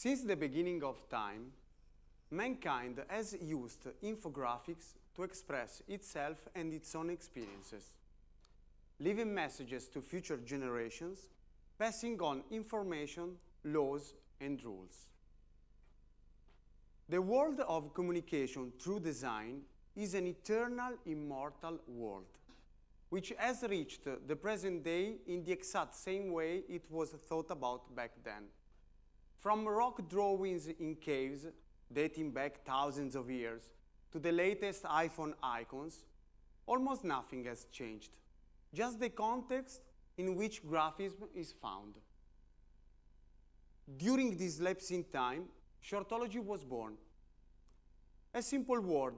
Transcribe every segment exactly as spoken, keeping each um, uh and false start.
Since the beginning of time, mankind has used infographics to express itself and its own experiences, leaving messages to future generations, passing on information, laws, and rules. The world of communication through design is an eternal, immortal world, which has reached the present day in the exact same way it was thought about back then. From rock drawings in caves, dating back thousands of years, to the latest iPhone icons, almost nothing has changed, just the context in which graphism is found. During this lapse in time, Shortology was born. A simple word,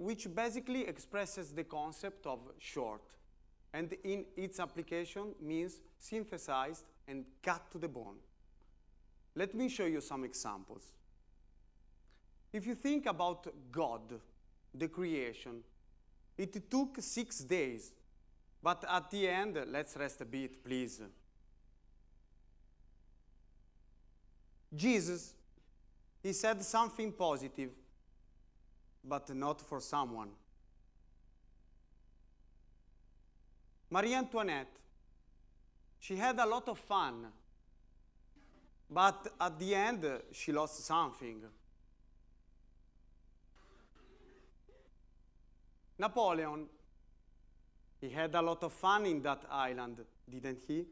which basically expresses the concept of short, and in its application means synthesized and cut to the bone. Let me show you some examples. If you think about God, the creation, it took six days, but at the end, let's rest a bit, please. Jesus, he said something positive, but not for someone. Marie Antoinette, she had a lot of fun, but at the end, she lost something. Napoleon, he had a lot of fun in that island, didn't he?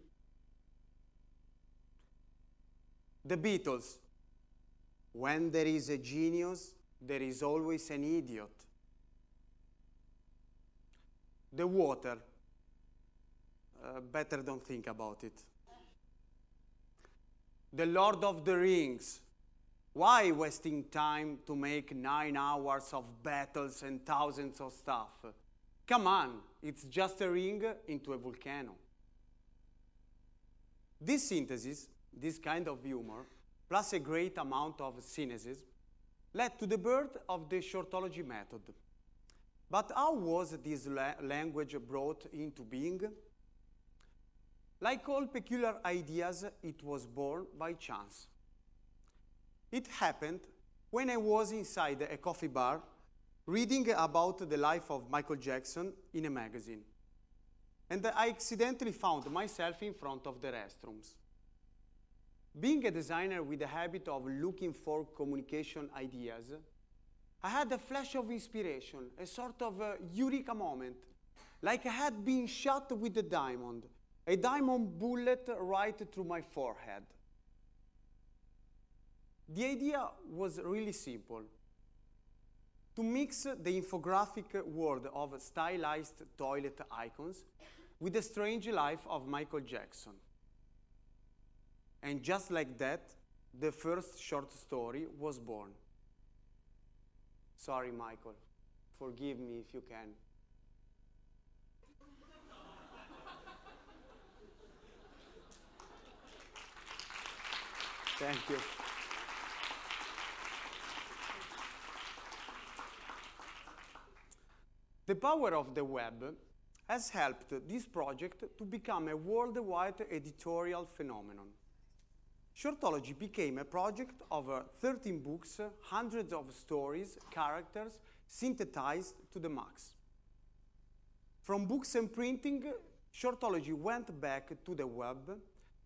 The Beatles, when there is a genius, there is always an idiot. The water, uh, better don't think about it. The Lord of the Rings, why wasting time to make nine hours of battles and thousands of stuff? Come on, it's just a ring into a volcano. This synthesis, this kind of humor, plus a great amount of cynicism, led to the birth of the Shortology method. But how was this la language brought into being? Like all peculiar ideas, it was born by chance. It happened when I was inside a coffee bar reading about the life of Michael Jackson in a magazine, and I accidentally found myself in front of the restrooms. Being a designer with the habit of looking for communication ideas, I had a flash of inspiration, a sort of a eureka moment, like I had been shot with a diamond, a diamond bullet right through my forehead. The idea was really simple: to mix the infographic world of stylized toilet icons with the strange life of Michael Jackson. And just like that, the first short story was born. Sorry, Michael. Forgive me if you can. Thank you. The power of the web has helped this project to become a worldwide editorial phenomenon. Shortology became a project of thirteen books, hundreds of stories, characters, synthesized to the max. From books and printing, Shortology went back to the web,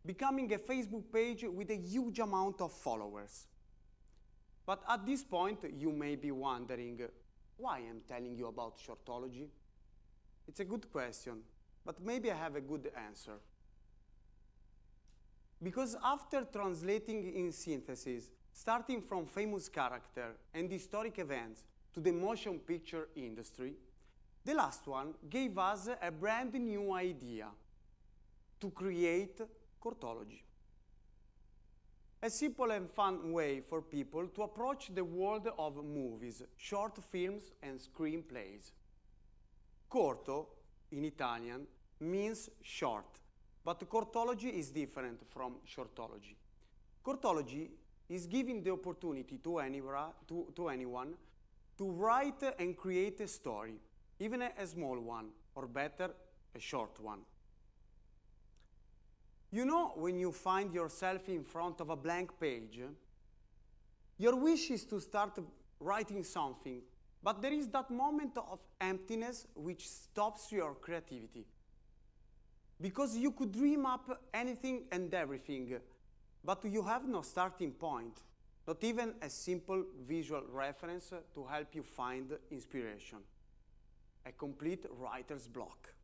becoming a Facebook page with a huge amount of followers. But at this point, you may be wondering, why I'm telling you about Shortology? It's a good question, but maybe I have a good answer. Because after translating in synthesis, starting from famous character and historic events to the motion picture industry, the last one gave us a brand new idea: to create Shortology. A simple and fun way for people to approach the world of movies, short films, and screenplays. Corto, in Italian, means short, but Cortology is different from Shortology. Cortology is giving the opportunity to, anywhere, to, to anyone to write and create a story, even a, a small one, or better, a short one. You know, when you find yourself in front of a blank page Your wish is to start writing something, but there is that moment of emptiness which stops your creativity. Because you could dream up anything and everything, but you have no starting point, not even a simple visual reference to help you find inspiration. A complete writer's block.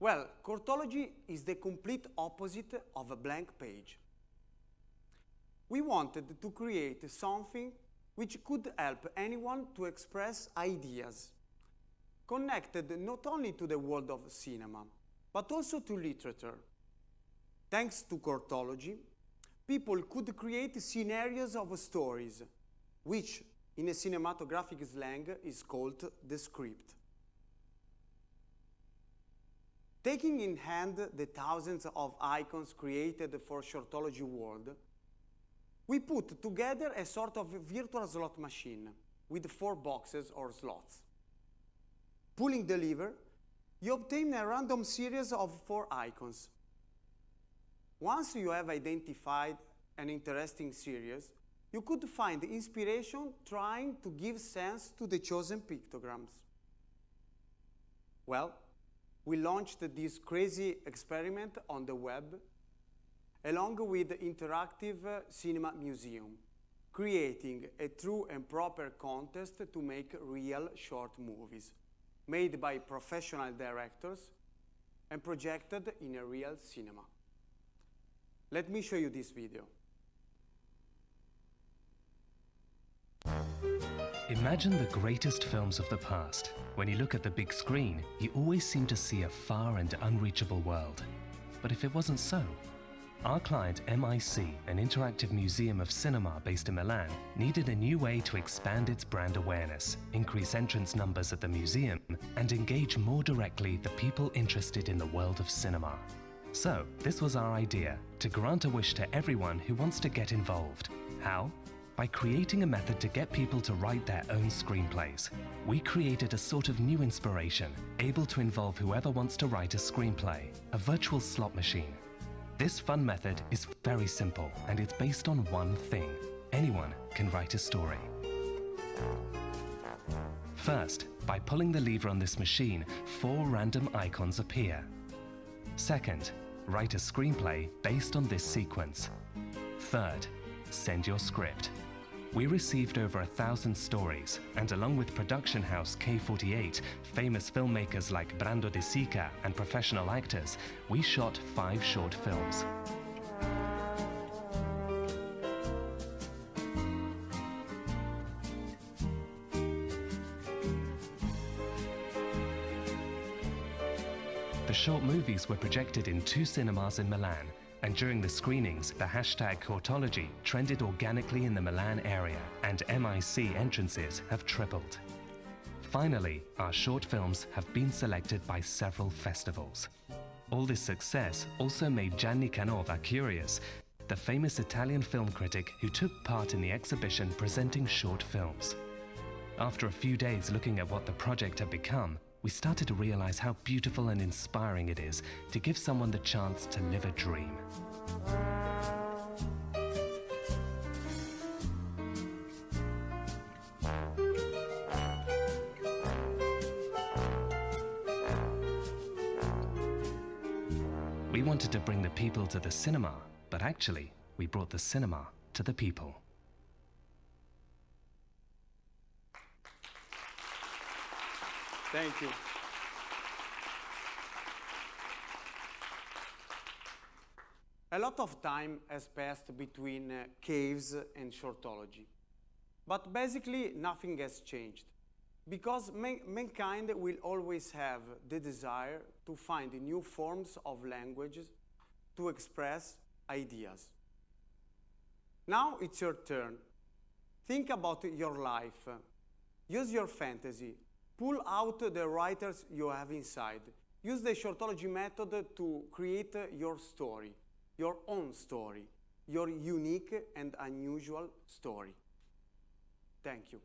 Well, Shortology is the complete opposite of a blank page. We wanted to create something which could help anyone to express ideas, connected not only to the world of cinema, but also to literature. Thanks to Shortology, people could create scenarios of stories, which in a cinematographic slang is called the script. Taking in hand the thousands of icons created for Shortology world, we put together a sort of virtual slot machine with four boxes or slots. Pulling the lever, you obtain a random series of four icons. Once you have identified an interesting series, you could find inspiration trying to give sense to the chosen pictograms. Well, we launched this crazy experiment on the web, along with the Interactive Cinema Museum, creating a true and proper contest to make real short movies, made by professional directors and projected in a real cinema. Let me show you this video. Imagine the greatest films of the past. When you look at the big screen, you always seem to see a far and unreachable world. But if it wasn't so? Our client M I C, an interactive museum of cinema based in Milan, needed a new way to expand its brand awareness, increase entrance numbers at the museum, and engage more directly the people interested in the world of cinema. So, this was our idea, to grant a wish to everyone who wants to get involved. How? By creating a method to get people to write their own screenplays. We created a sort of new inspiration, able to involve whoever wants to write a screenplay, a virtual slot machine. This fun method is very simple, and it's based on one thing. Anyone can write a story. First, by pulling the lever on this machine, four random icons appear. Second, write a screenplay based on this sequence. Third, send your script. We received over a thousand stories, and along with production house K forty-eight, famous filmmakers like Brando De Sica and professional actors, we shot five short films. The short movies were projected in two cinemas in Milan, and during the screenings, the hashtag Shortology trended organically in the Milan area, and M I C entrances have tripled. Finally, our short films have been selected by several festivals. All this success also made Gianni Canova curious, the famous Italian film critic who took part in the exhibition presenting short films. After a few days looking at what the project had become, we started to realize how beautiful and inspiring it is to give someone the chance to live a dream. We wanted to bring the people to the cinema, but actually, we brought the cinema to the people. Thank you. A lot of time has passed between uh, caves and Shortology, but basically nothing has changed, because man mankind will always have the desire to find new forms of languages to express ideas. Now it's your turn. Think about your life. Use your fantasy. Pull out the writers you have inside. Use the Shortology method to create your story, your own story, your unique and unusual story. Thank you.